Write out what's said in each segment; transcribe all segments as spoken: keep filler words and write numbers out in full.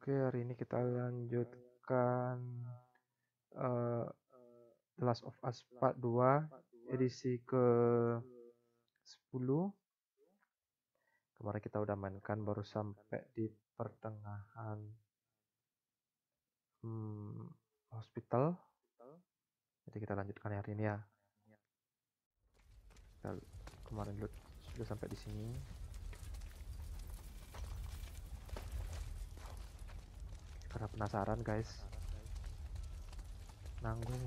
Oke, hari ini kita lanjutkan uh, The Last of Us Part dua edisi ke sepuluh. Kemarin kita udah mainkan baru sampai di pertengahan hmm, hospital. Jadi kita lanjutkan hari ini ya. Kita kemarin dulu sudah sampai di sini. Karena penasaran guys, nanggung.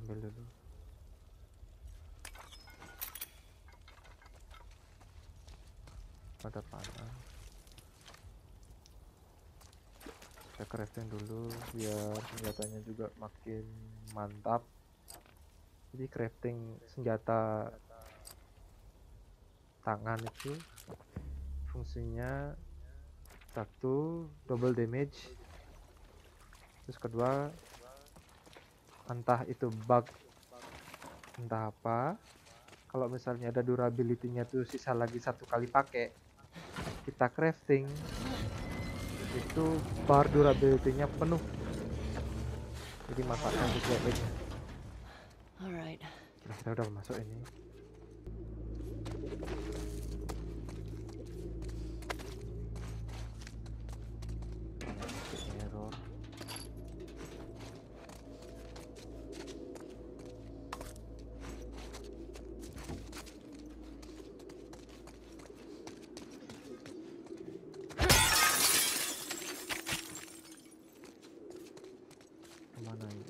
Ambil dulu. Pada panah. Kita crafting dulu biar senjatanya juga makin mantap. Jadi crafting senjata tangan itu fungsinya satu double damage, terus kedua entah itu bug entah apa, kalau misalnya ada durability-nya tuh sisa lagi satu kali pakai kita crafting itu bar durability-nya penuh, jadi masaknya juga baiknya. Alright. Kita udah masuk ini. Error. Kemana ini?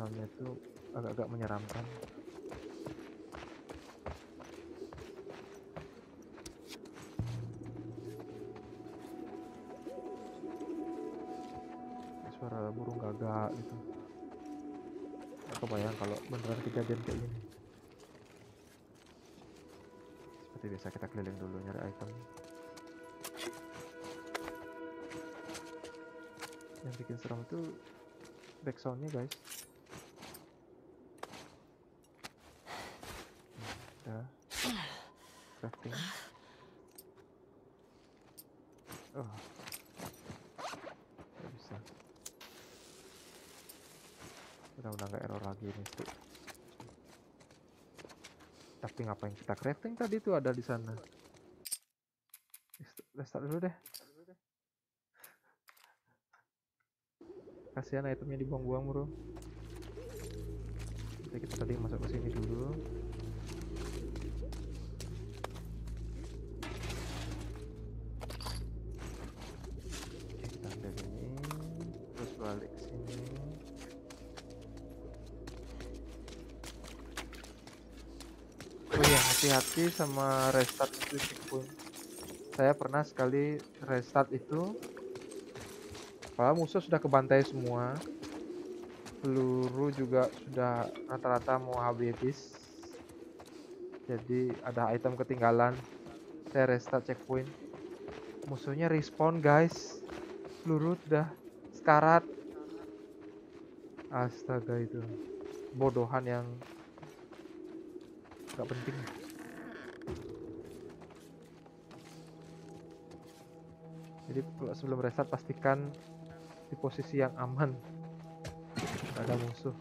Soalnya itu agak-agak menyeramkan. Suara burung gagak gitu. Aku bayang kalau beneran kejadian kayak gini. Seperti biasa kita keliling dulu nyari item. Yang bikin seram itu backsoundnya guys. Crafting. Oh, nggak bisa. Udah-udah nggak error lagi nih tuh. Tapi ngapain kita crafting tadi tuh ada di sana? Restart dulu deh. Kasihan itemnya dibuang-buang bro. Jadi kita tadi masuk ke sini dulu. Hati-hati sama restart itu pun. Saya pernah sekali restart itu, kepala musuh sudah kebantai semua, peluru juga sudah rata-rata mau habis. Jadi ada item ketinggalan, saya restart checkpoint, musuhnya respawn guys, peluru sudah sekarat. Astaga, itu bodohan yang gak penting. Jadi sebelum restart pastikan di posisi yang aman, tidak ada musuh.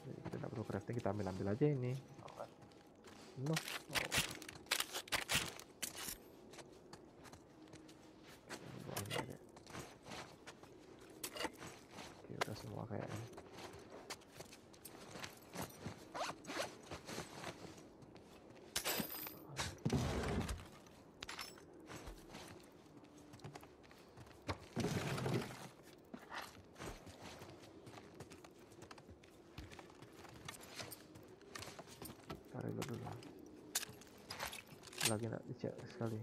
Jadi kita tidak perlu crafting, kita ambil-ambil aja ini. No. Oke, udah semua kayaknya. Lagi nak dicek sekali.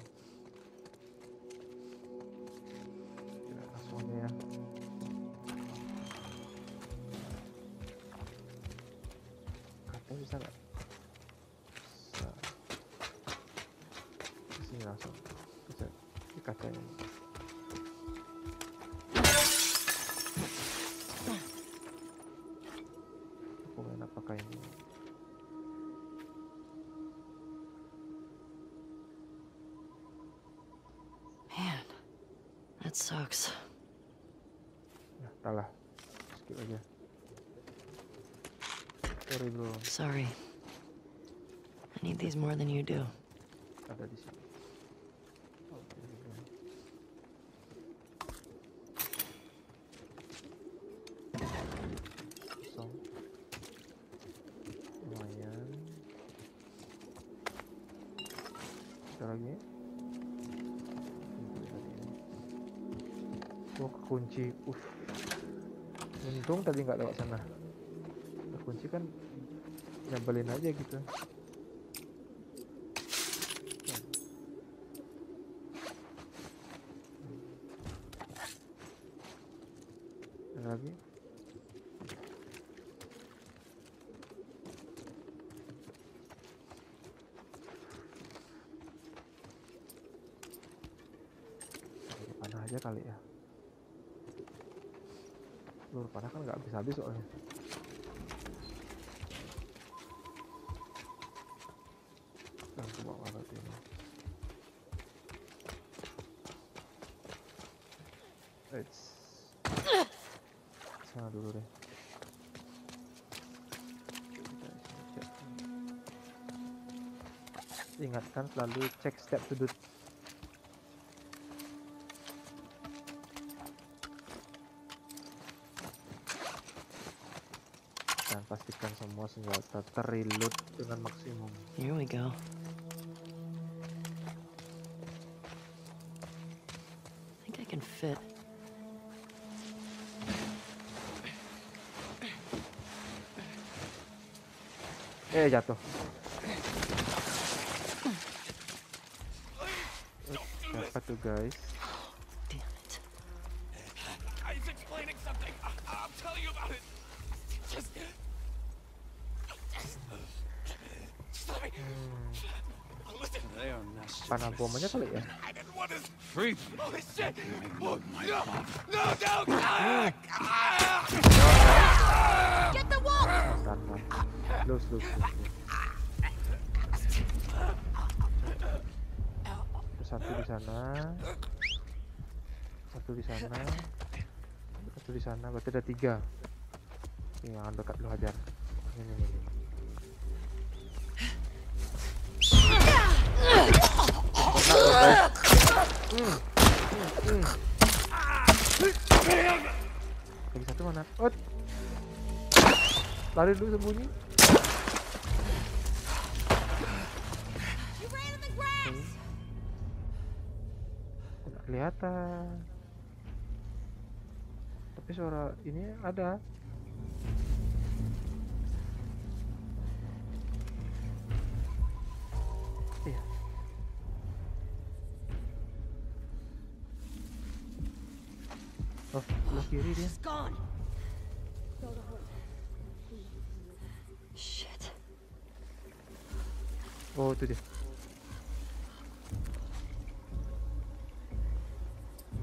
Langsung aja ya. Oh, bisa nggak? Bisa. Kesini langsung. Bisa. Ini katanya. Aku enak pakai ini. Man, that sucks. Nah, salah. Skip aja. Sorry, bro. Sorry. I need these more than you do. Ada di sini. Kunci, uff, untung tadi nggak lewat sana. Kunci kan nyebelin aja gitu. Ada lagi? Mana aja kali ya? Lur panah kan nggak habis-habis soalnya. Nah, coba warna ini. Eits. Sana dulu deh. Ingatkan selalu cek setiap sudut. Pastikan semua senjata ter-reload dengan maksimum. Here we go. I think I can fit. Eh, jatuh. Dapat tuh guys. Damn it. I's explaining something. I'll tell you about it. Just panah bomanya kali ya. Satu di sana, satu di sana, satu di sana. Berarti ada tiga. Yang dekat lu hajar. Ini, ini, ini. Hmm. Hmm. Hmm. Lagi satu mana? Ot. Lari dulu sembunyi. Nggak kelihatan. Tapi suara ini ada. Oh, look here, here. She's gone. Shit. Oh, itu dia. Hmm.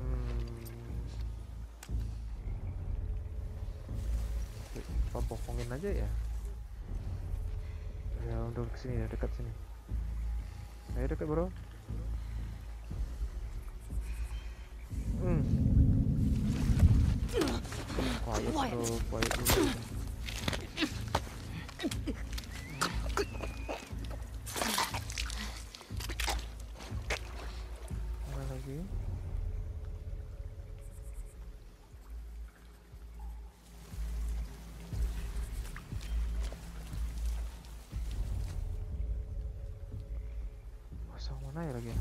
Apa bohongin aja ya? Ya, untuk kesini ya, dekat sini. Ayo dekat, bro. Hmm. Quiet, bro, quiet dulu. Mana lagi? Pasang mana ya lagi?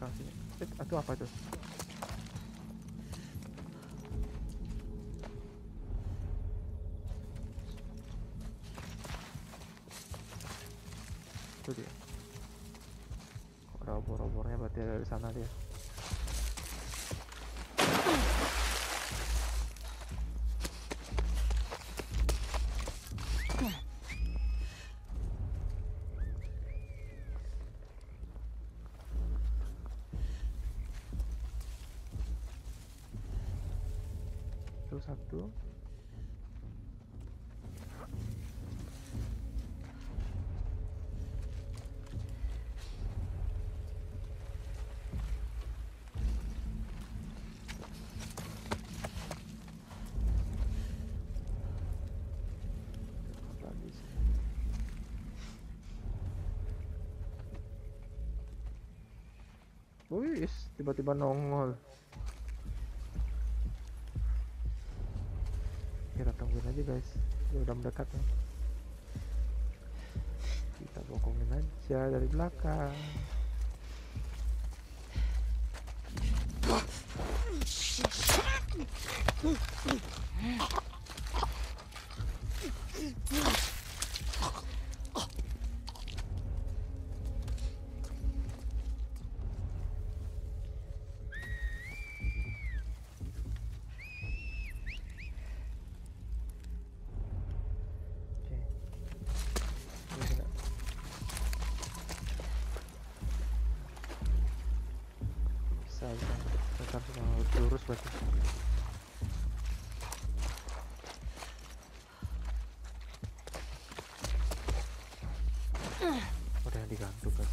belakang sini. Eh, itu apa itu? Itu dia. Kok robor-robornya berarti ada di sana dia. Satu wih, tiba-tiba nongol. Kita tungguin aja guys, dia udah mendekat nih. Kita bokongin aja dari belakang. Bentar, mau lurus berarti. Udah yang digantung kan.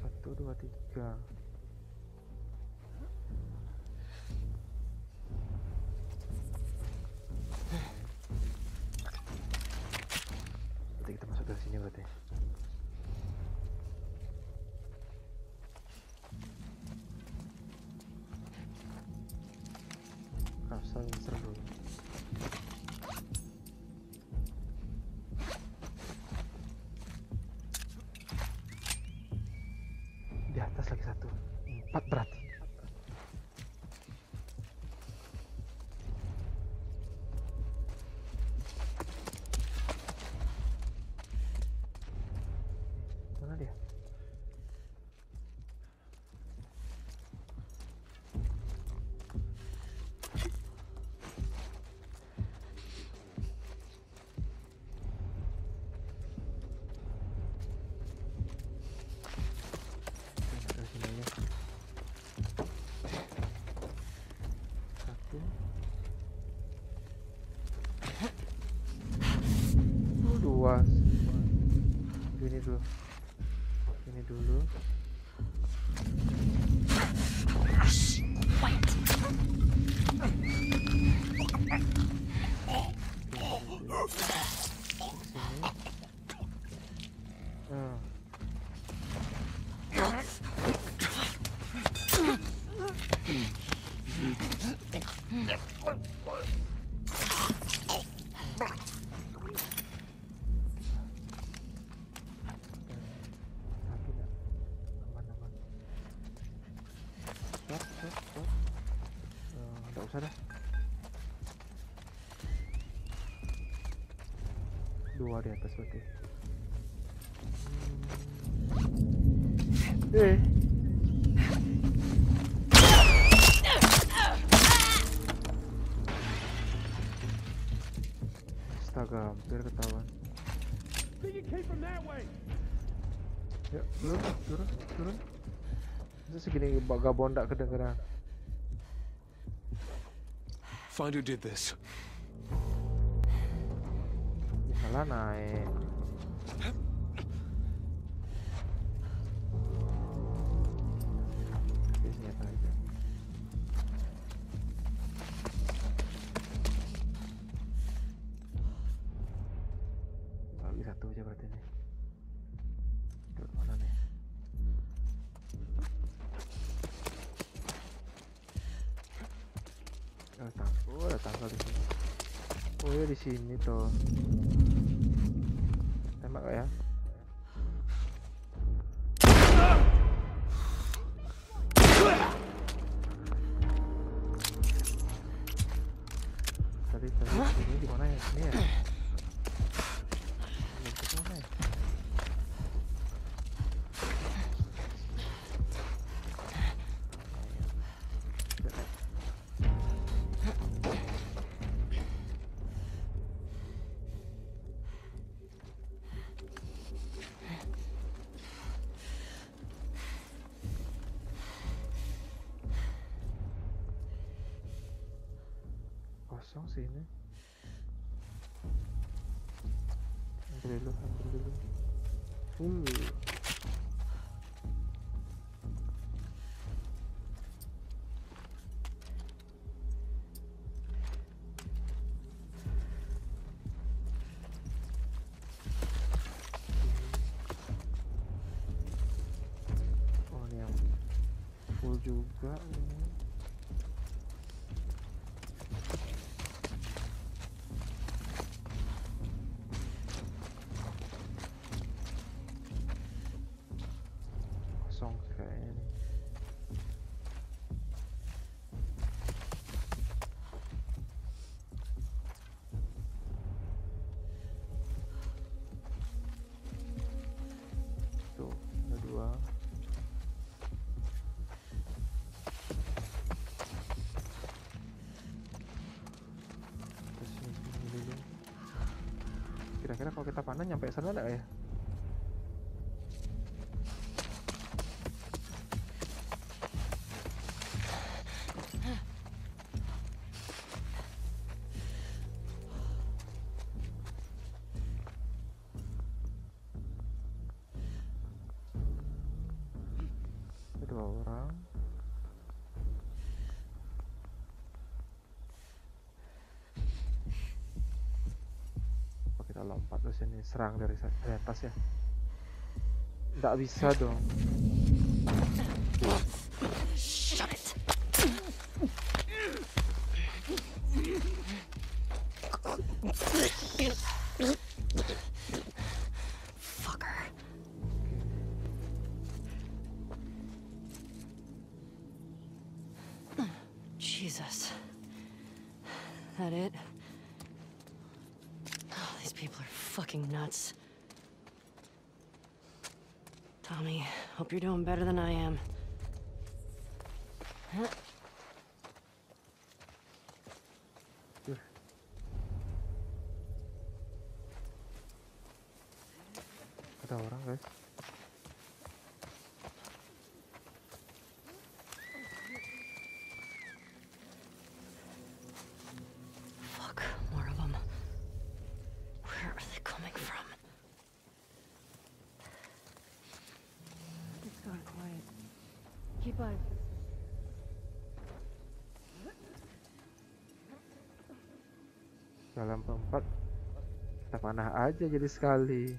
Satu, dua, tiga. Di atas lagi satu, empat berarti. Ini dulu, ini dulu. Ada dua di atas berarti. Eh. Astaga, hampir ketahuan. Ya, turun, turun, turun. Itu segini bagabondak kedengeran. Find who did this. Salah naik. Lagi satu aja berarti nih. Terus mana nih? Oh, tanggal, ada tanggal di sini. Oh ya, di sini toh. Tembak gak ya? Tadi tadi ini di mana ya? Ini ya. Kosong sih ini. Ambil dulu, ambil dulu. Uh. Oh, ini yang full juga ini. Kira-kira kalau kita panen nyampe sana enggak ya? Dua orang. Kita lompat terus ini, serang dari atas ya. Nggak bisa dong. Jesus. That it? Oh, these people are fucking nuts. Tommy, hope you're doing better than I am. Huh? Ada orang, guys. Keep on. Dalam tempat kita panah aja jadi sekali.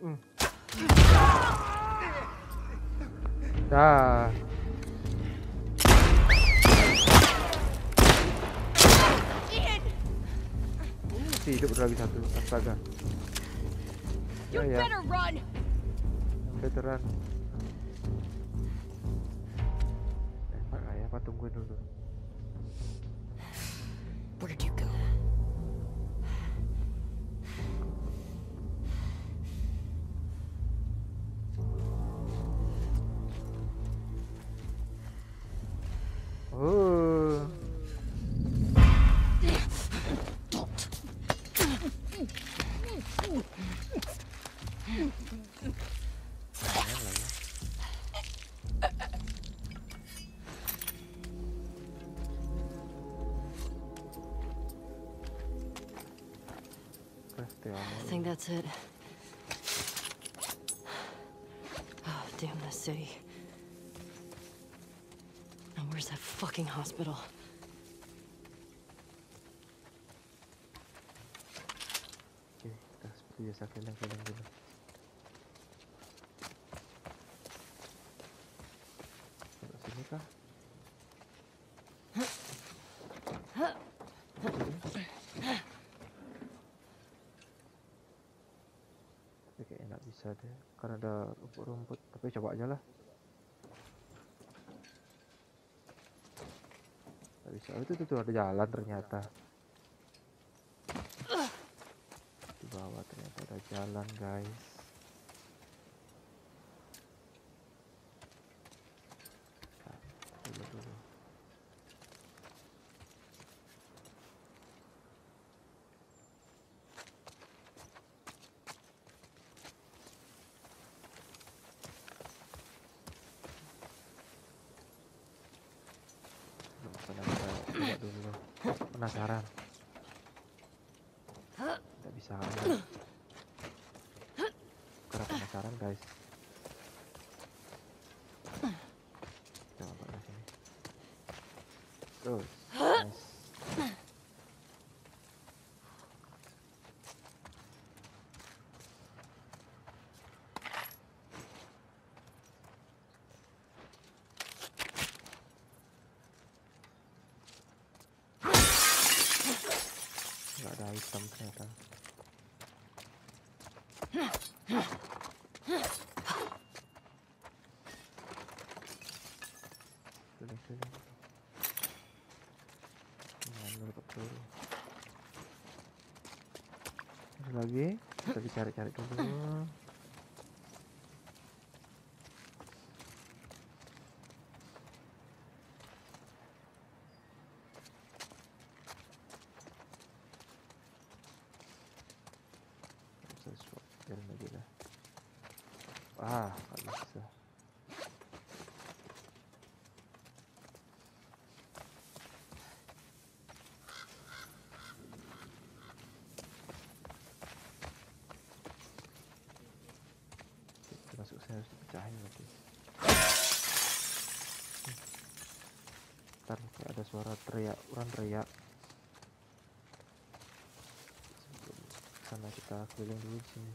Hmm. Dah. Si hidup lagi satu, astaga. You better run. Veteran, eh, Pak, ayah, Pak, tungguin dulu. Where do you go? Oh. I think that's it. Oh, damn this city. Now where's that fucking hospital? Okay, that's pretty exactly like what I'm doing. Sini kah? bisa deh, karena ada rumput, tapi coba aja lah. Gak bisa. Oh, itu tuh ada jalan ternyata. Di bawah ternyata ada jalan, guys. Nah, dulu dulu. Penasaran, tidak bisa ya. Karena penasaran, guys. Coba pakai sini. Terus, nice. Ternyata sudah sudah lagi kita dicari-cari dulu. Ah, gak bisa. Masuk saya harus dipecahin lagi. Ntar kayak ada suara teriak, orang teriak. Sama kita keliling dulu di sini.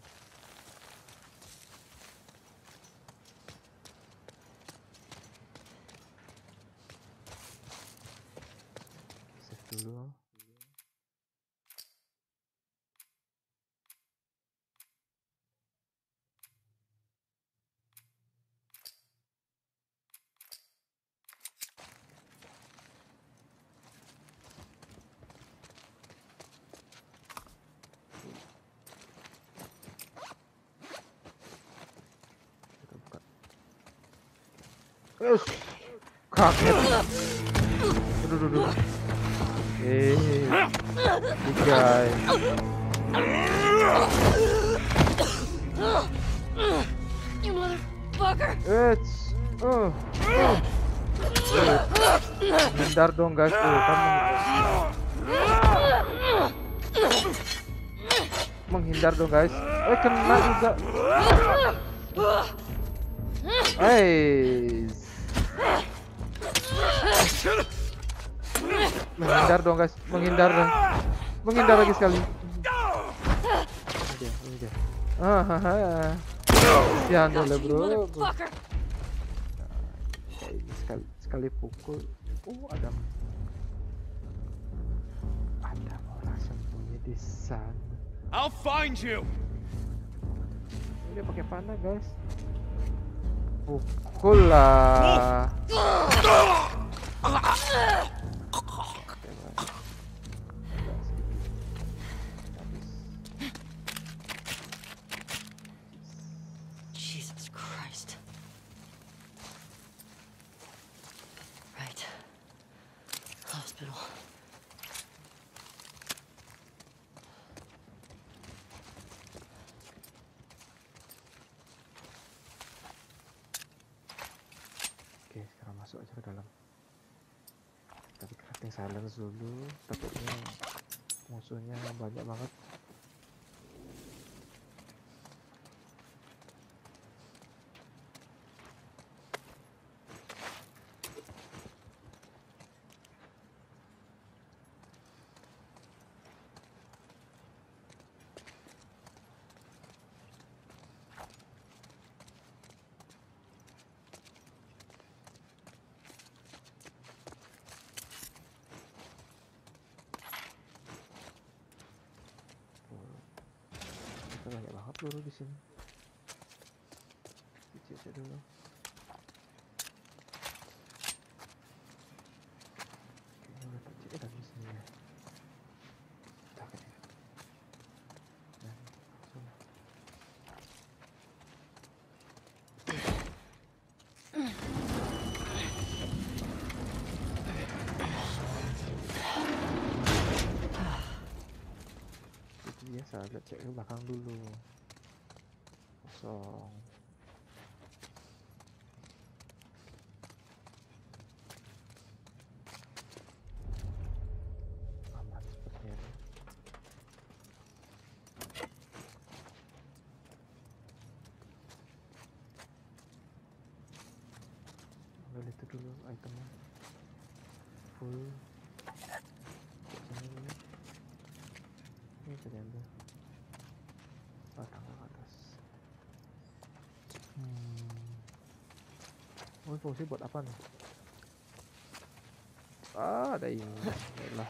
Dulu kita buka. Us, kaget. Duh, duh, duh. Eh, guys. You motherfucker. It's oh. Bentar dong, guys. Tuh, kan menghindar dong, guys. Eh, kena juga. Hey. Menghindar dong, guys, menghindar dong, menghindar lagi sekali. Ini dia, ini dia. Ah, sian dulu, bro. Nah, ini sekali, sekali pukul. Oh, ada, ada orang sembunyi di sana. I'll find you. Ini dia pakai panah, guys. Pukul lah. Masuk aja ke dalam. Tapi crafting silence dulu, takutnya musuhnya banyak banget. Banyak banget peluru di sini. I don't know. Biasa nak cek ke belakang dulu. Kosong. Aman sepertinya. Ambil itu dulu itemnya. Full. Ini ternyata batang ke atas. hmm. Oh, fungsi buat apa nih? Ah, ada ini. Baiklah.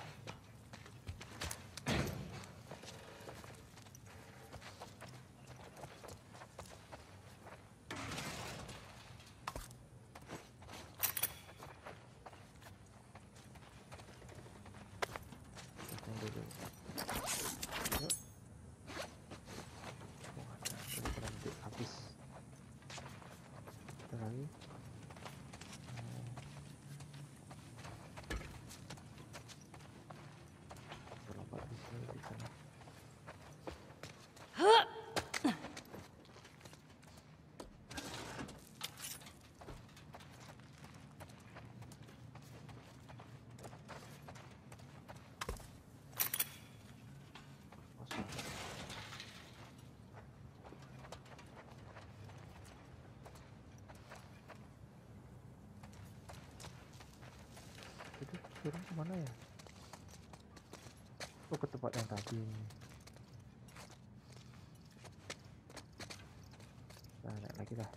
Turun kemana ya? Oh, ke tempat yang tadi. Nah, naik lagi lah.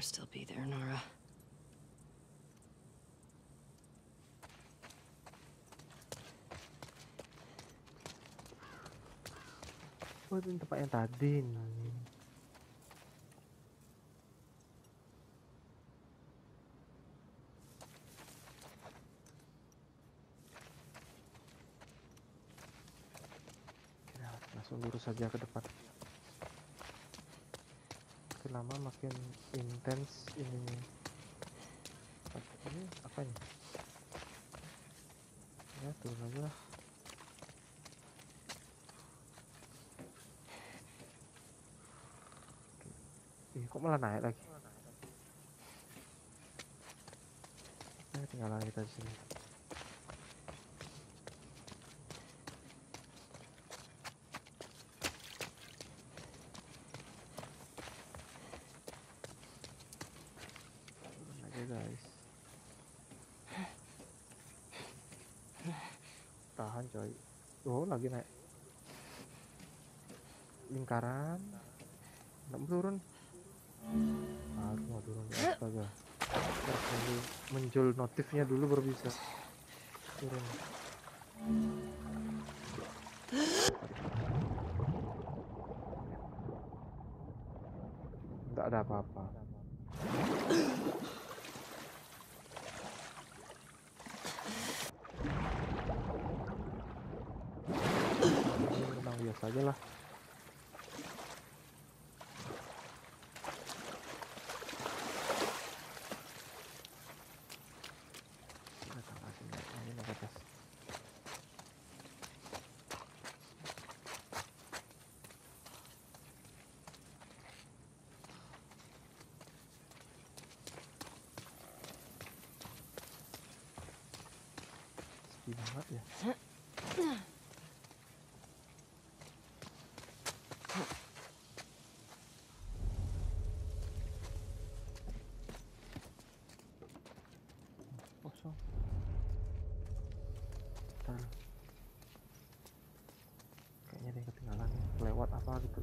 Still be there, Nora. Oh, itu tempat yang tadi. Nah, langsung lurus saja ke depan. Lama makin intens ini. Ini apa ini? Ya turun aja lah. Ih, kok malah naik lagi? Nah, tinggal lagi kita di sini. Tahan coy. Oh, lagi naik lingkaran. Nggak turun. Harus mau turun. Astaga. Muncul notifnya dulu baru bisa turun. Nggak ada apa-apa. Saja lah. Sepi banget ya. apa gitu.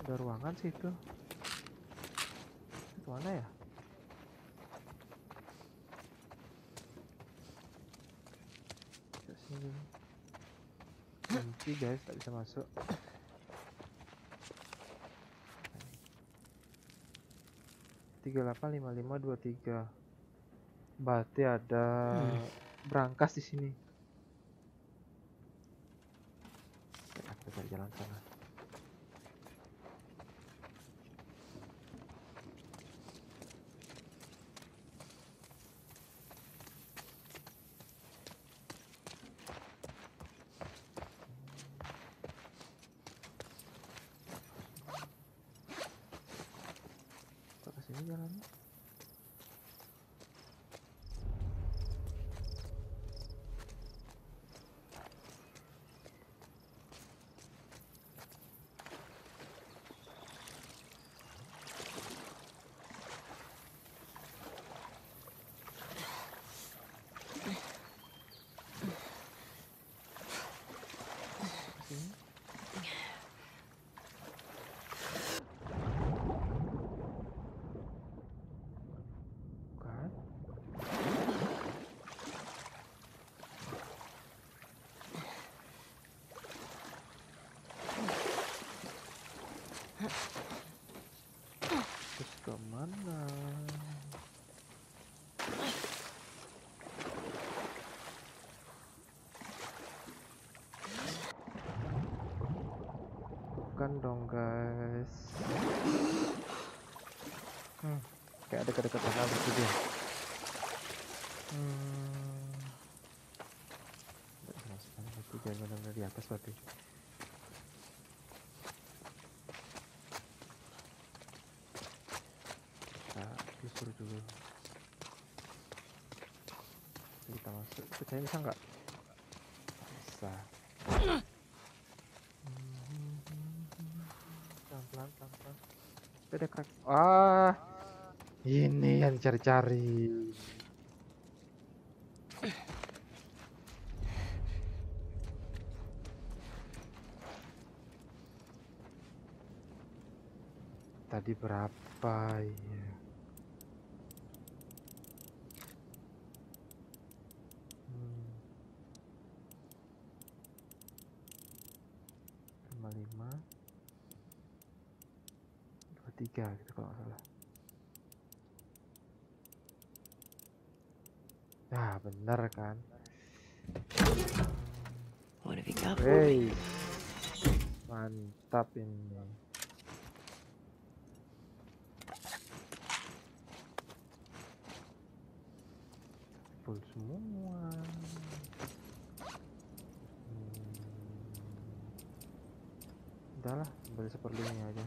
Ada ruangan sih itu. Itu mana ya? Sini. Nanti guys tak bisa masuk. tiga delapan lima lima dua tiga. Berarti ada hmm. berangkas di sini. Kita cari jalan sana. Kemana? Bukan dong guys. Hmm, kayak dekat-dekat sana gitu dia. Hmm. Jangan benar-benar di atas berarti. Suruh dulu kita masuk, percaya bisa nggak? Bisa. Pelan-pelan, pelan-pelan. Ada crack. Ah, ini yang cari-cari. Tadi berapa ya? Tiga gitu kalau nggak salah. Nah benar kan. Hey, mantap ini. Full semua. Hmm. Udahlah beli seperlunya aja.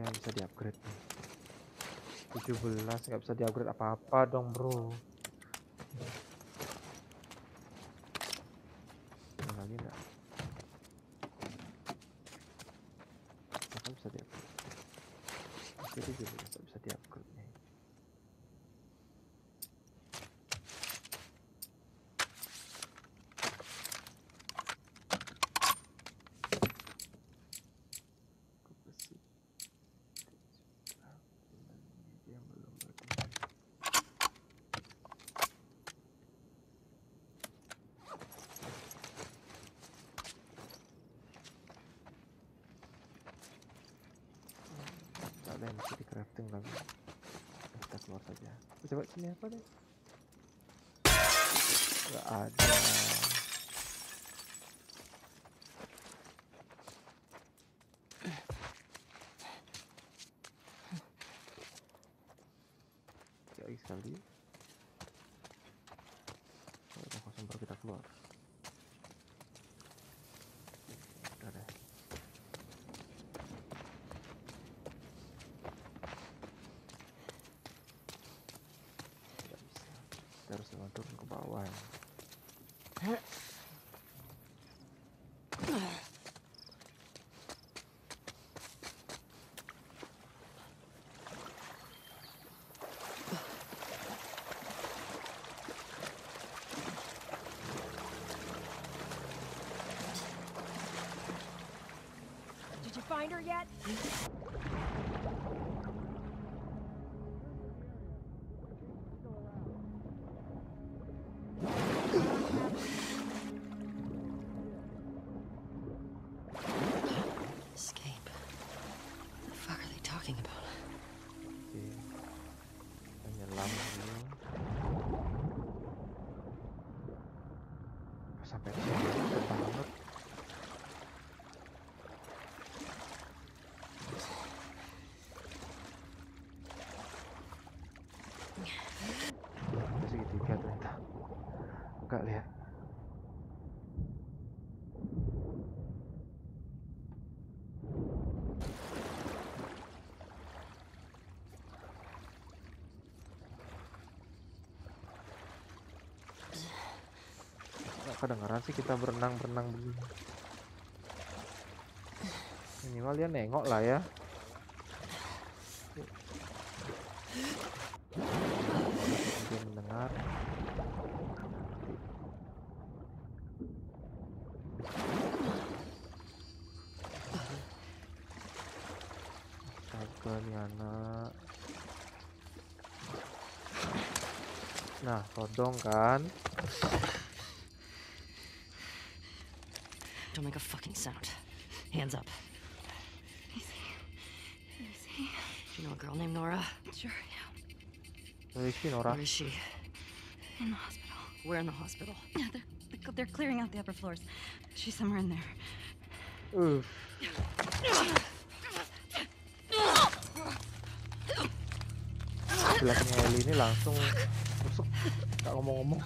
Yang bisa diupgrade nih tujuh belas, nggak bisa diupgrade apa-apa dong bro. Ada lagi nggak? Nggak bisa diupgrade. Jadi tujuh belas nggak bisa diupgrade nih. Dan bisa di crafting lagi. Kita keluar saja. Coba sini apa deh? Gak ada. Cari sekali. Kalau udah kosong baru kita keluar. Udah deh. Harus turun ke bawah. find her yet? Escape. What the fuck are they talking about? Sampai segitiga ternyata. Enggak lihat. Kedengeran sih kita berenang-berenang begini. Minimal dia nengok lah ya. Dia mendengar. Astaga nih anak. Nah, kodong kan. Don't make a fucking sound. Hands up. Easy. Easy. Do you know a girl named Nora? Sure, yeah. Where is she, Nora? Where is she? In the hospital. Where in the hospital? Yeah, they're, they're clearing out the upper floors. She's somewhere in there. Oof. Belakangnya Ellie ini langsung busuk. Gak ngomong-ngomong.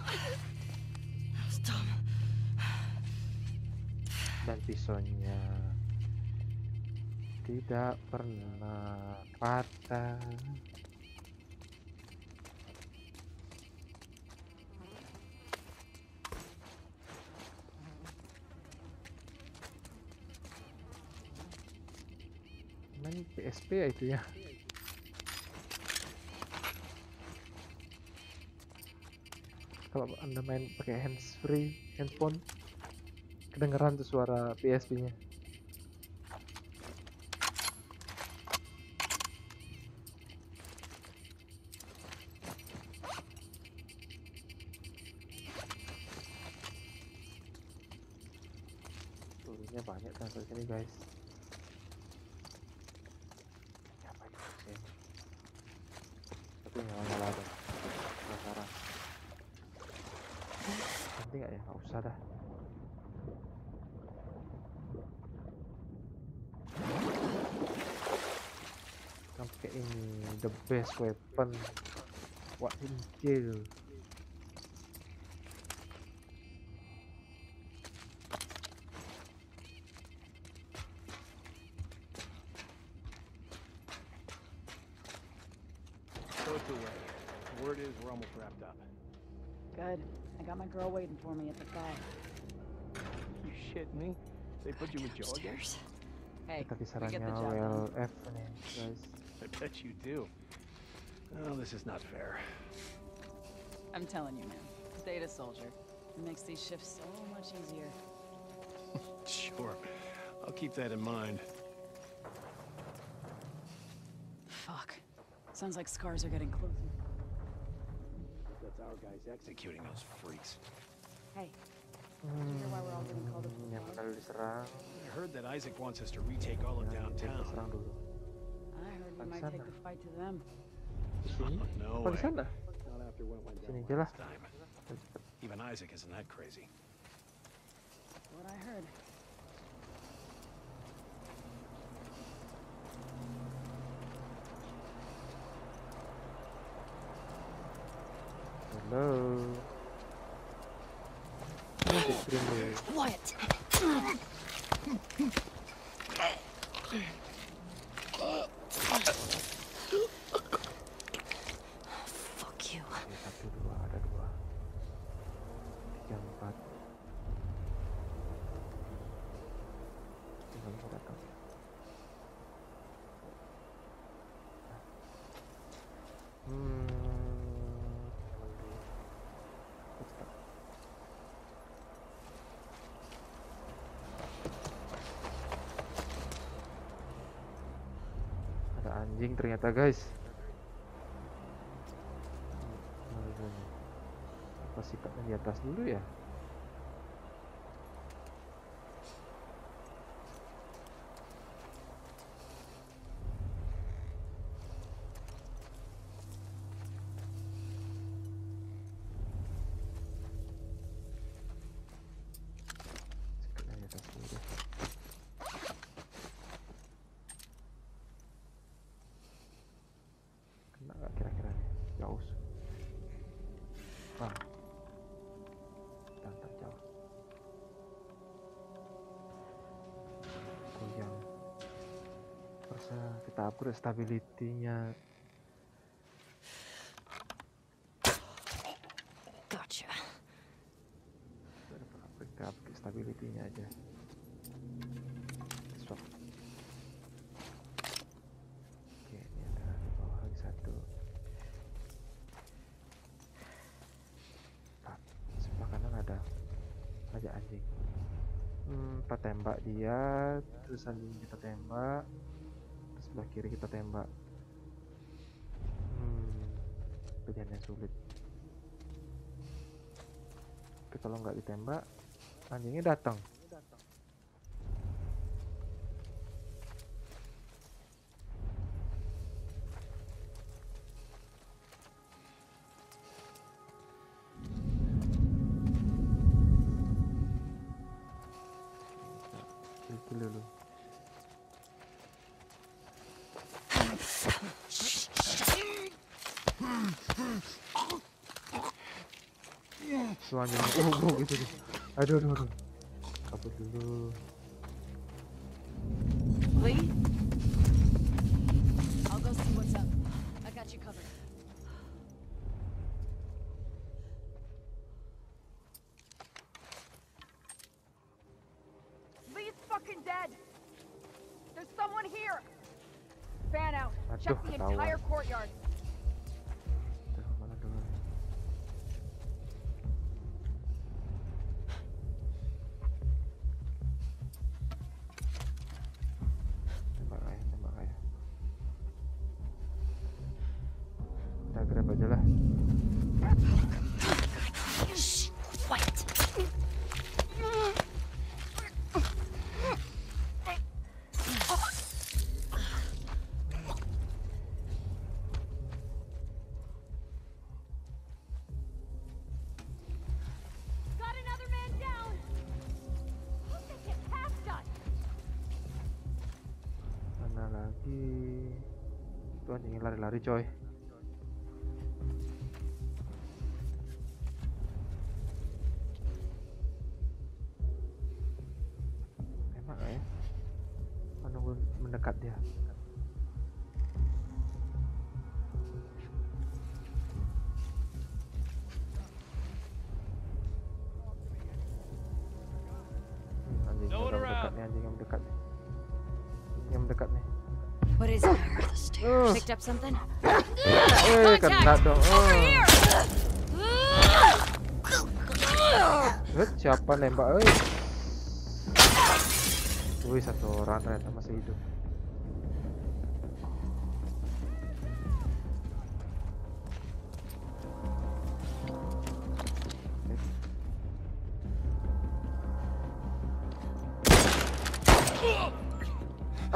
Dan pisaunya tidak pernah patah. Mana P S P ya itu ya? Kalau Anda main pakai handsfree handphone, kedengeran tuh suara P S P-nya. Turunnya banyak transfer ini guys. Apa itu? Tapi nggak masalah deh. Sekarang. Nanti nggak ya? Nggak usah dah. Kayak ini the best weapon what in jail. So it's away. Word is we're almost wrapped up. Good. I got my girl waiting for me at the fire. You shit me? They put you with Joe again? Hey, we get the job. F guys. I bet you do. Oh, this is not fair. I'm telling you, man. Stay a soldier. It makes these shifts so much easier. Sure. I'll keep that in mind. Fuck. Sounds like scars are getting closer. That's our guys executing those freaks. Hey. Hmm, yang kalau diserang. I heard that Isaac wants us to retake all of downtown. I might take the fight to them. No way. Sini aja lah. Even Isaac isn't that crazy. What I heard. Hello. What? anjing ternyata, guys. Apa sikatnya di atas dulu ya? Kita upgrade stability-nya. Gotcha. Kita upgrade stability-nya aja. Stop. Oke, ini ada di bawah lagi satu. Empat. Sebelah kanan ada aja anjing. Hmm, kita tembak dia, terus anjing kita tembak. Sebelah kiri kita tembak. Hmm, pilihan yang sulit. Tapi kalau nggak ditembak, anjingnya datang. Suaranya oh, oh gitu deh. Aduh aduh aduh. Kabur dulu. Lee? I'll go see what's up. I got you covered. Lee's fucking dead. There's someone here. Fan out. Check the entire courtyard. Anjing lari-lari coy. Enak ya. Menunggu mendekat dia. Hmm, anjing mendekat nih, anjing yang mendekat nih. Yang mendekat nih. What is it? Uh. Picked up something? Hey, contact! Over here! Wih, siapa nembak? Wih, wih satu orang ternyata masih hidup.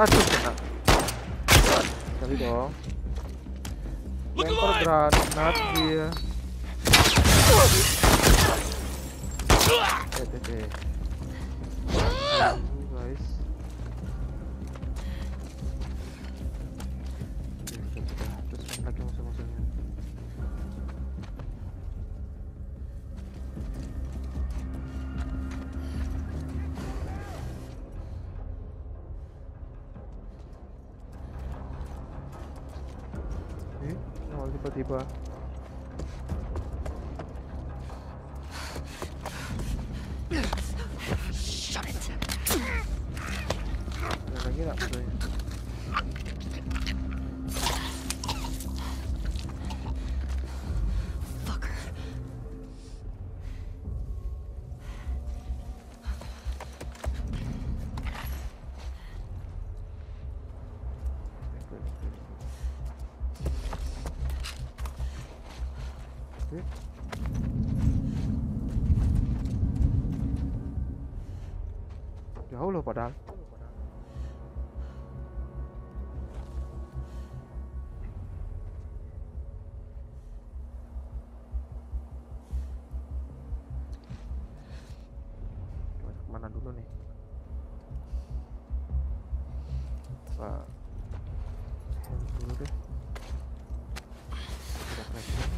Aduh, kena. Tapi dong lempar granat dia. eh eh eh Aduh, guys. Terus main lagi musuh-musuhnya. Tiba-tiba lagi nak berdoa. Clicker. Jauh loh padahal. Mana dulu nih? Wah. Dulu deh. Kita flashback.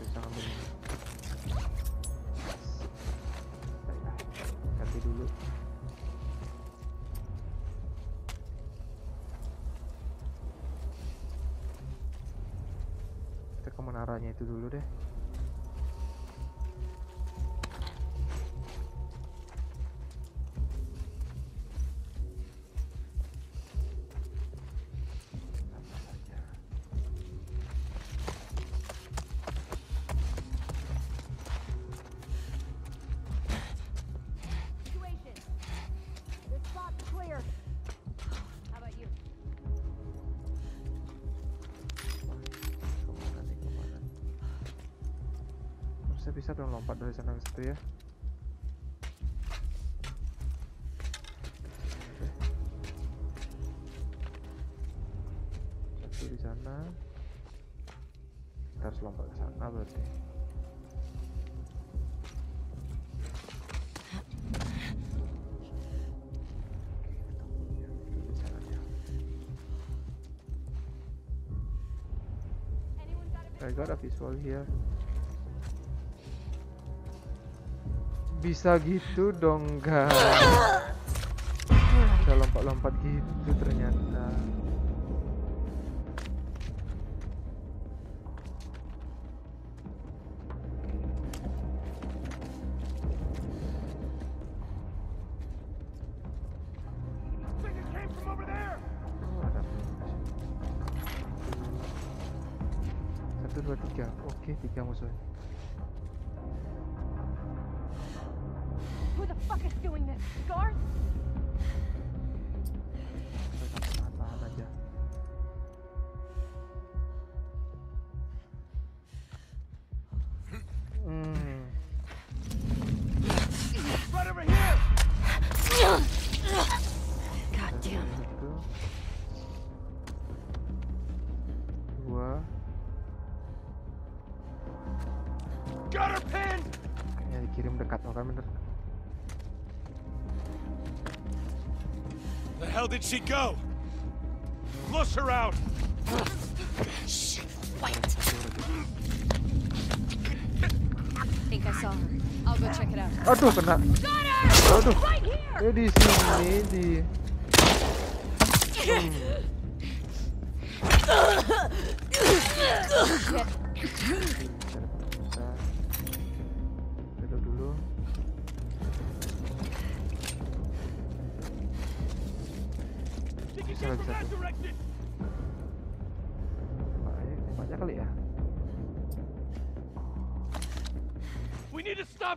Kita ambil. Ganti dulu. Kita ke menaranya itu dulu deh. Bisa dong lompat dari sana ke situ ya. Satu di sana. Kita harus lompat ke sana berarti. I got a visual here. Bisa gitu dong guys, bisa lompat-lompat gitu ternyata. Satu, dua, tiga. Oke, tiga musuhnya. Who the fuck is doing this? Scar? Right over here. God damn. Dua. Got her pinned. Kayaknya dikirim dekat orang bener. The hell did she go? Flush her out. Shit, wait. I think I saw her. I'll go check it out. Aduh, kena. Aduh. Dia di sini di. Tempatnya kali ya. We need to stop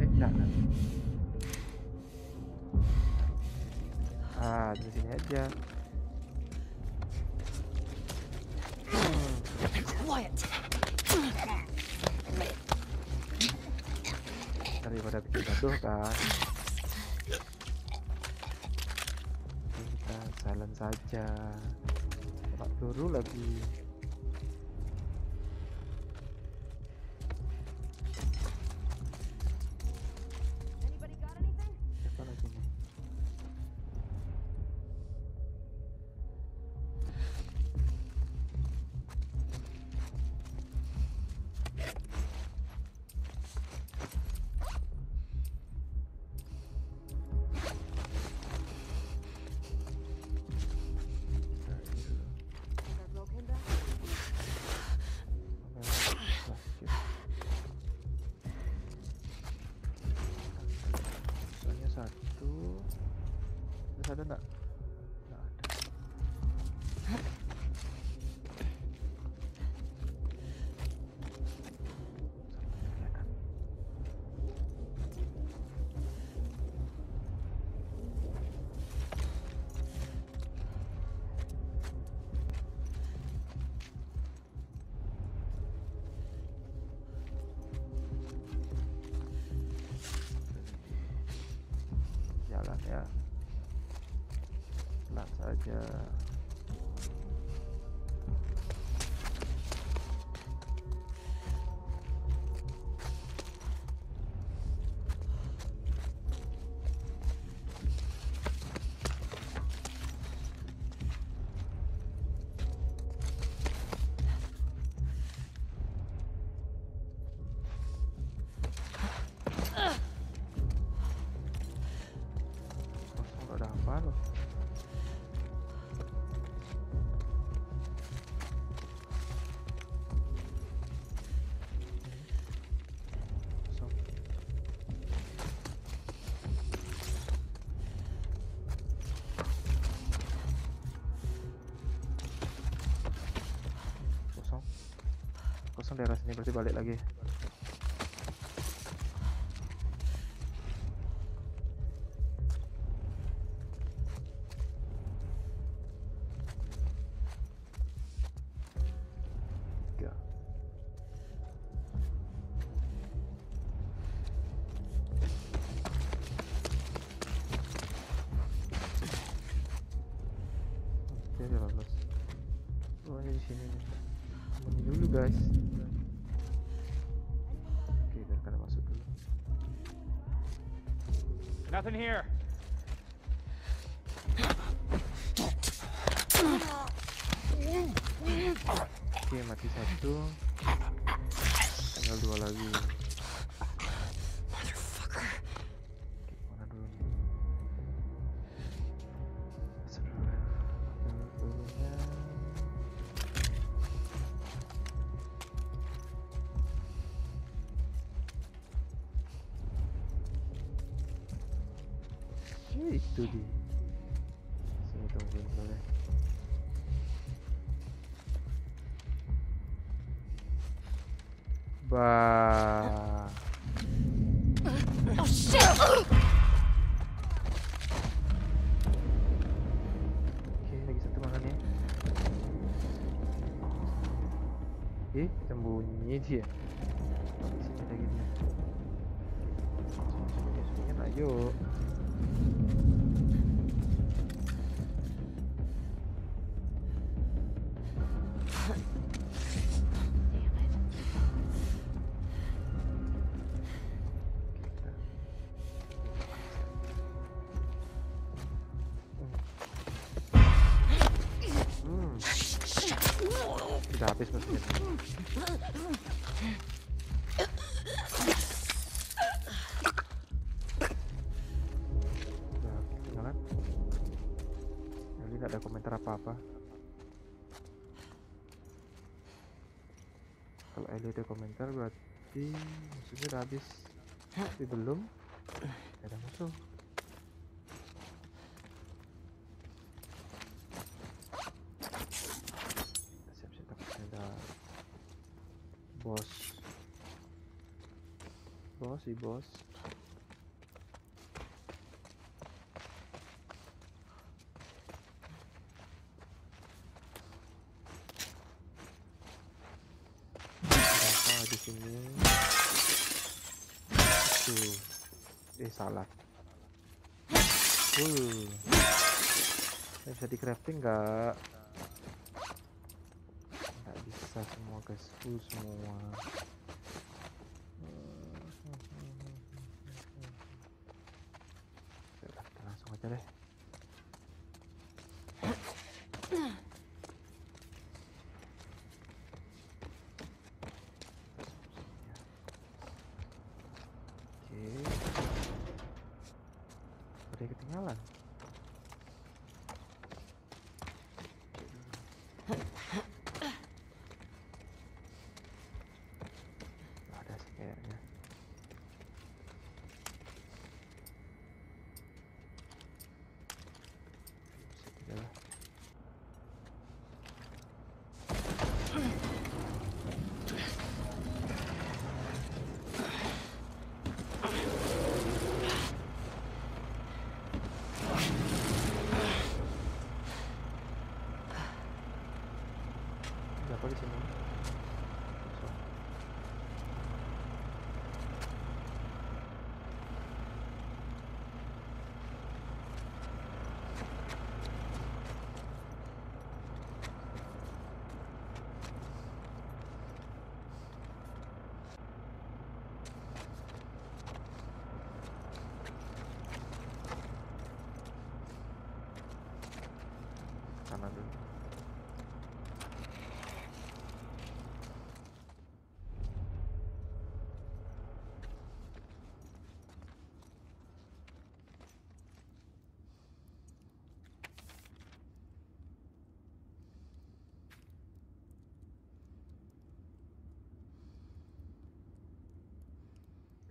Eh, enggak, enggak. Ah, di sini aja. Quiet. Daripada bikin gaduh kan. Jalan saja, tak turu lagi. Siapa lagi nih? Ada enggak? Enggak ada. ya, tenang saja. Kosong daerah sini, berarti balik lagi. Nothing here. Oke, mati satu. Tinggal dua lagi. Itu dia. Sini tungguin boleh. Bah. Oh shit. Oke, lagi satu makannya. Eh, sembunyi dia. Sini lagi dia. Sembunyi ayo. Sudah habis mesinnya. Sudah jalan. Jadi nggak ada komentar apa-apa. Kalau Ellie ada komentar berarti musuhnya udah habis. Tapi belum. Ada musuh. Si bos di sini tuh eh salah uh bisa di crafting nggak nggak bisa semua guys, full semua. Deh. Oke, ada ketinggalan. Ada sih kayaknya.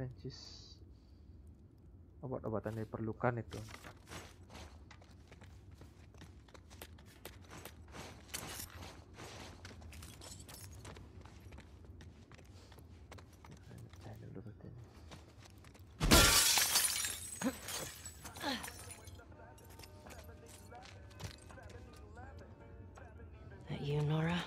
Francis. Obat-obatan yang diperlukan itu. That you, Nora?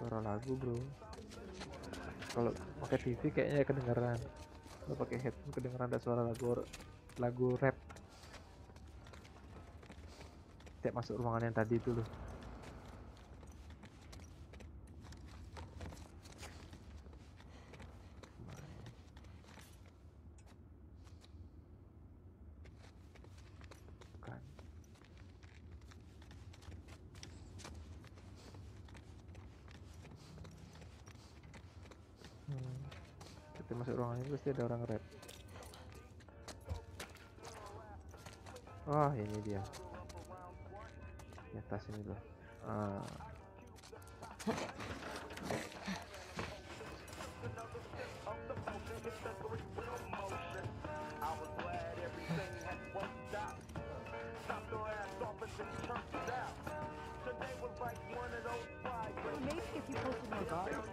Suara lagu, bro. Kalau pakai T V kayaknya kedengeran. Kalau pakai headphone kedengeran ada suara lagu lagu rap. Tidak masuk ruangan yang tadi itu loh. Masuk ruangan ini pasti ada orang rap. Oh, ini dia. Di atas ini loh. Ah.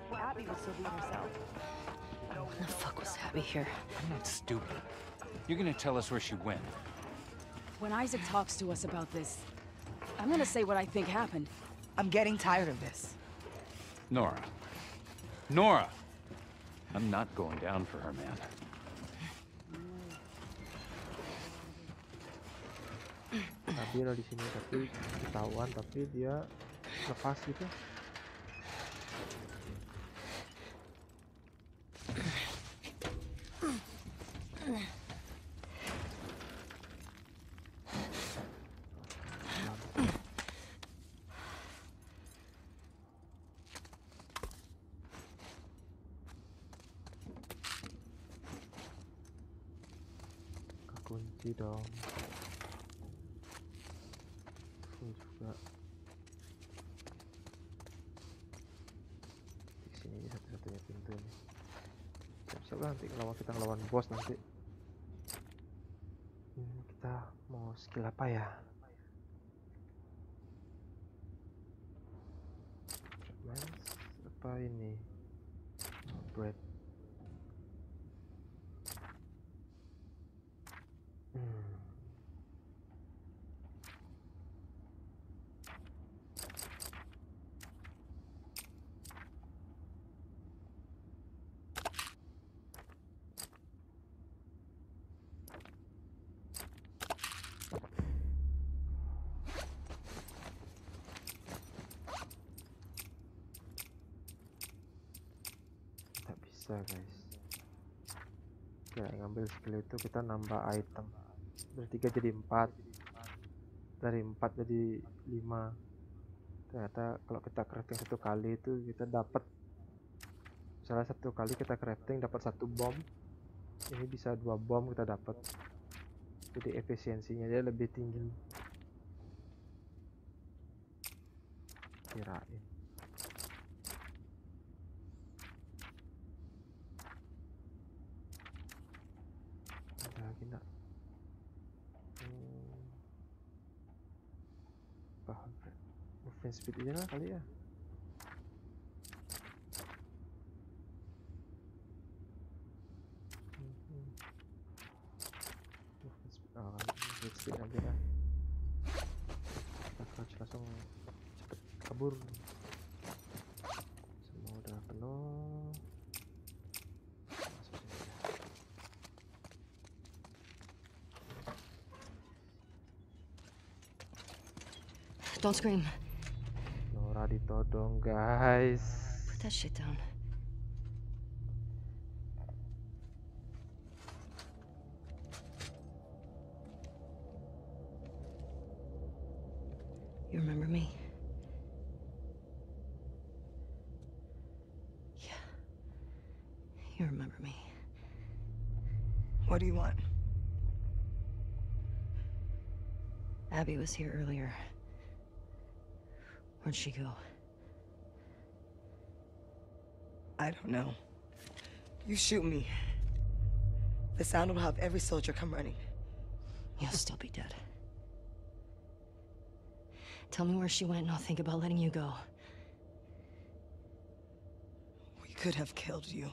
What the fuck was Abby here? I'm not stupid. You're gonna tell us where she went. When Isaac talks to us about this, I'm gonna say what I think happened. I'm getting tired of this. Nora. Nora! I'm not going down for her, man. Tapi lo di sini tapi ketahuan tapi dia lepas gitu. Kunci dong. Full juga. Di sini satu-satunya pintu ini. Siap-siaplah nanti kalau kita ngelawan bos nanti. Hmm, kita mau skill apa ya? Apa ini? Bread. Guys, ya ngambil skill itu kita nambah item dari tiga jadi empat, dari empat jadi lima. Ternyata kalau kita crafting satu kali itu kita dapat, misalnya satu kali kita crafting dapat satu bom, ini bisa dua bom kita dapat. Jadi efisiensinya dia lebih tinggi. Kirain. Speed aja lah kali ya. Oh, speed, speed aja lah. Kita crouch langsung cepet kabur. Semua udah penuh. Don't scream. Ditodong guys. Put that shit down. You remember me? Yeah. You remember me. What do you want? Abby was here earlier. Where'd she go? I don't know. You shoot me. The sound will have every soldier come running. You'll still be dead. Tell me where she went and I'll think about letting you go. We could have killed you.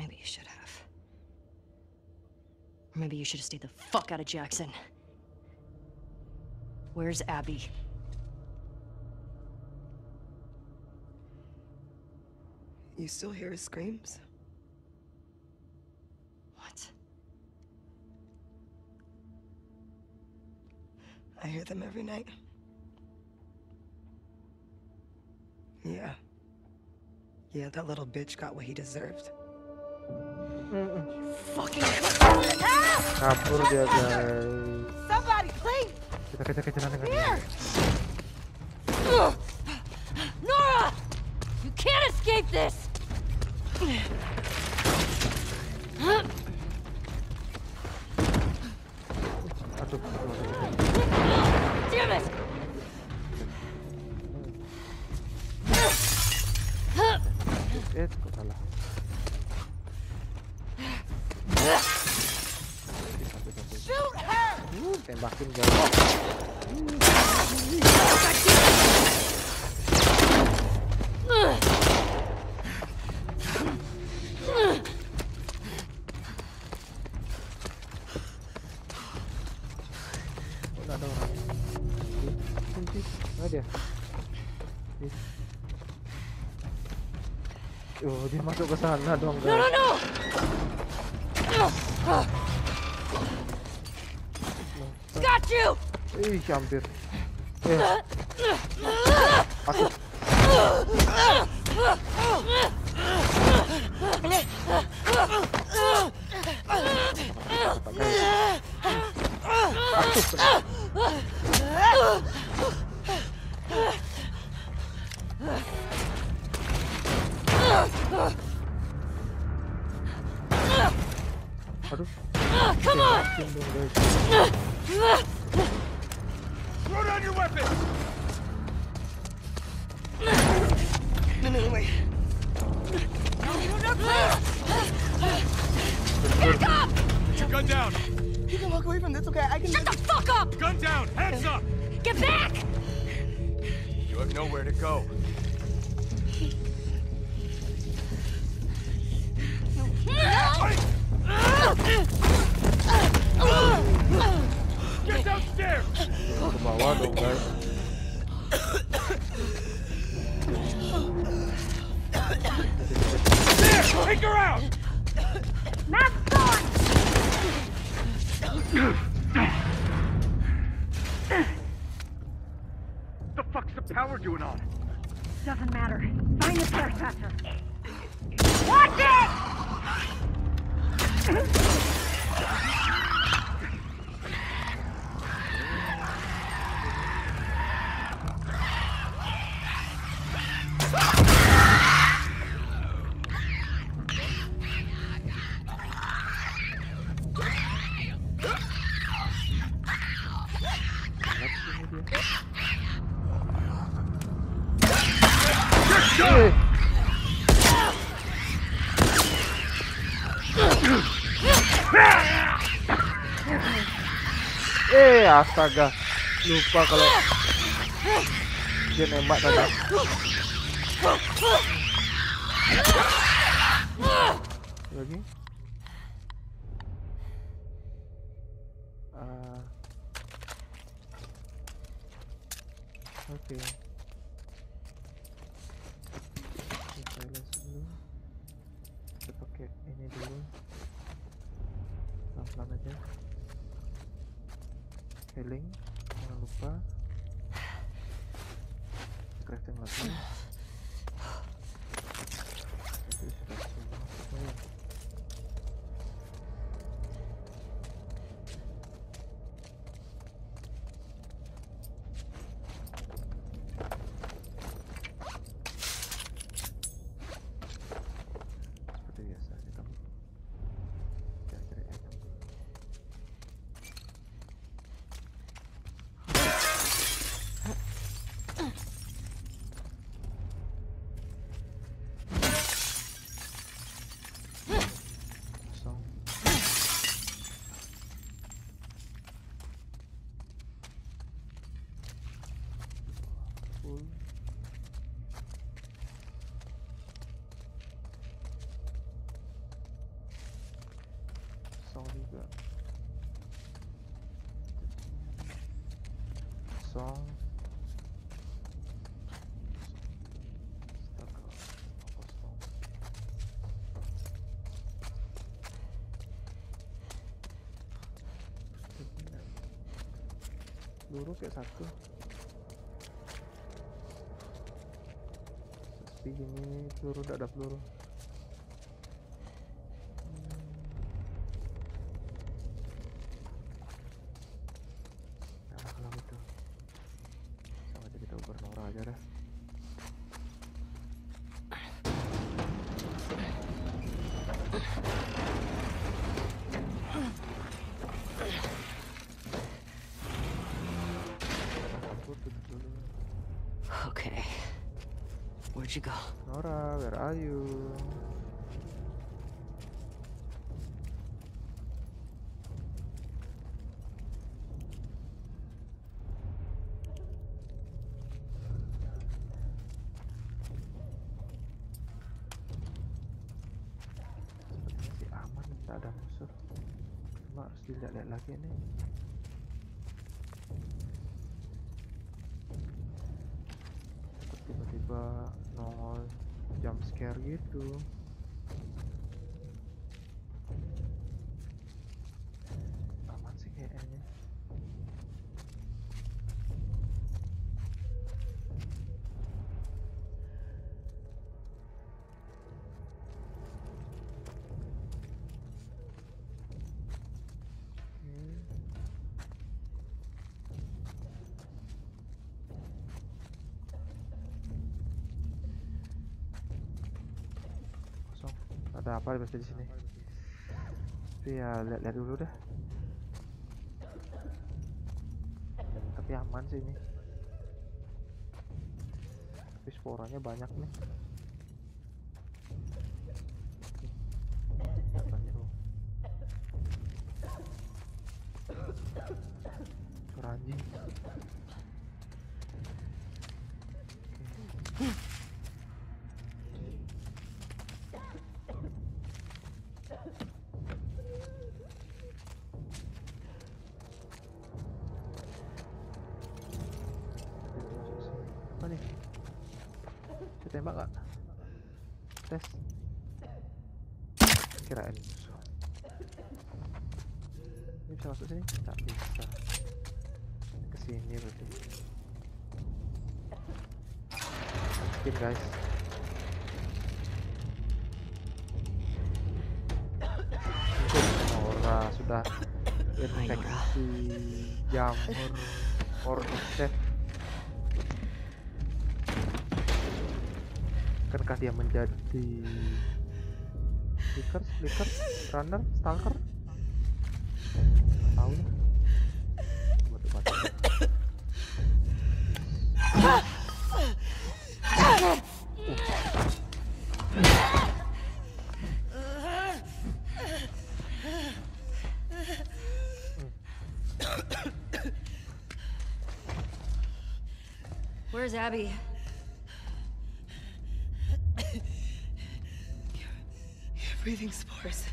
Maybe you should have. Or maybe you should have stayed the fuck out of Jackson. Where's Abby? You still hear his screams? What? I hear them every night. Yeah. Yeah, that little bitch got what he deserved. Mm-mm. Fucking kabur dia, guys. Somebody, please. Kita, kita, kita, kita. Here. Nora, you can't escape this. Aduh. Damn it. Eh, kok salah. Shoot her! Tembakin jauh. Udah ada orang. Kuntis, mana dia? Oh, dia masuk ke sana dong. No, no, no. Got you. Ih, hampir. Eh. Aku. Aduh. Come on. Throw down your weapon. No, no, wait. No, no, no, please. Get up. Put your gun down. You can walk away from this, okay? I can. Shut the fuck up. Gun down. Hands up. Get back. You have nowhere to go. Get downstairs! Ke bawah dong, guys. There! Take her out! Not gone! The fuck's the power doing on? Doesn't matter. Find the processor. Watch it! Hey. Eh, astaga, lupa kalau dia nembak tadi. Lagi. Uh. Oke. Okay. Healing, jangan lupa. Crafting lagi. that. Song. Luru kayak satu. Seperti gini peluru, tidak ada peluru. Nah, kalau gitu sama aja kita uber Nora aja deh. Okay. Where'd you go? Nora, where are you? Sepertinya sih aman, tidak ada musuh. Cuma harus dilihat-lihat lagi nih. Tiba-tiba nongol jump scare gitu. Aman sih kayaknya. Ada apa pasti di sini? Tapi ya lihat-lihat dulu dah. Tapi aman sih ini. Tapi sporanya banyak nih. Keranjing. Tembak gak? Tes. Kirain musuh. Ini bisa masuk sini? Tak bisa. Kesini berarti. Skip guys. Nora sudah infeksi jamur Cordyceps. Akankah dia menjadi clicker, clicker, runner, stalker? Nggak tahu ya. Where's Abby? Breathing spores.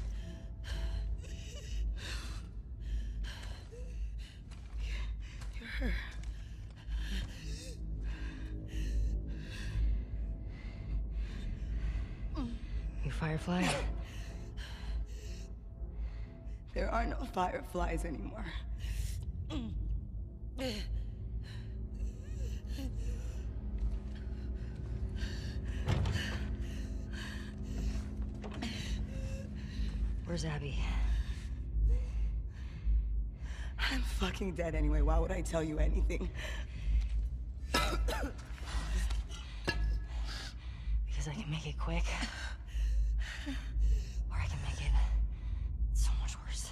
You're her. You Firefly? There are no fireflies anymore. Where's Abby? I'm fucking dead anyway. Why would I tell you anything? Because I can make it quick. Or I can make it so much worse.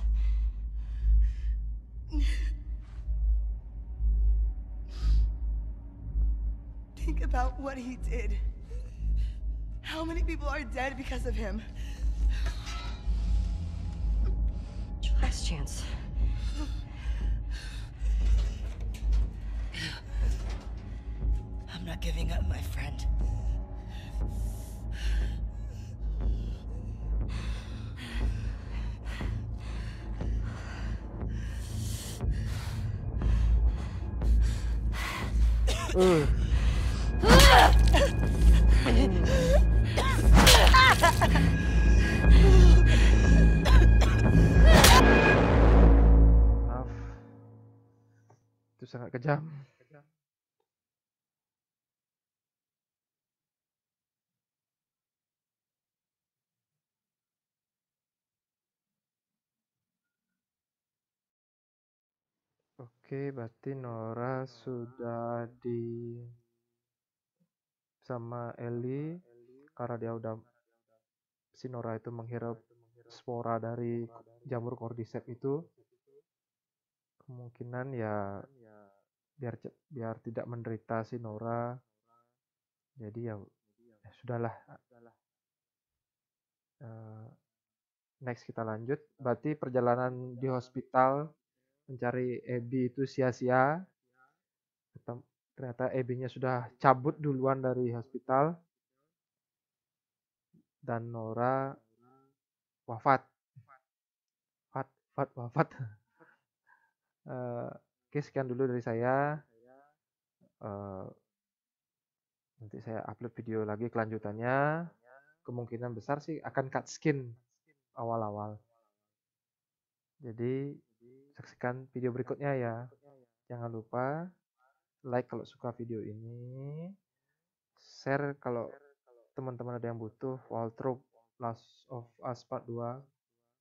Think about what he did. How many people are dead because of him? Last chance. I'm not giving up, my friend. Maaf, itu sangat kejam. Oke, berarti Nora sudah di sama Ellie karena dia udah si Nora itu menghirup spora dari jamur Cordyceps itu. Kemungkinan ya biar biar tidak menderita si Nora. Jadi ya, ya sudahlah. Uh, next kita lanjut. Berarti perjalanan di hospital mencari Abby itu sia-sia. Ternyata Abby-nya sudah cabut duluan dari hospital dan Nora wafat. Wafat, wafat, wafat. uh, Oke, okay, sekian dulu dari saya. Uh, nanti saya upload video lagi kelanjutannya. Kemungkinan besar sih akan cut skin awal-awal. Jadi saksikan video berikutnya ya. Jangan lupa like kalau suka video ini, share kalau teman-teman ada yang butuh walkthrough Last of Us Part dua.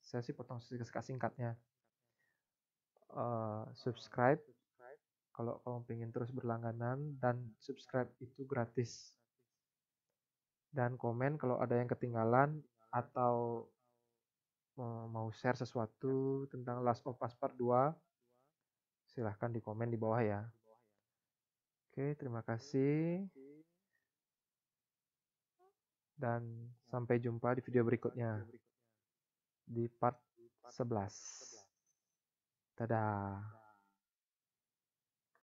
Saya sih potong singkat-singkatnya. Uh, subscribe kalau kamu pengen terus berlangganan, dan subscribe itu gratis. Dan komen kalau ada yang ketinggalan atau mau share sesuatu tentang Last of Us Part dua, silahkan di komen di bawah ya. Oke, terima kasih dan sampai jumpa di video berikutnya di part sebelas. Dadah.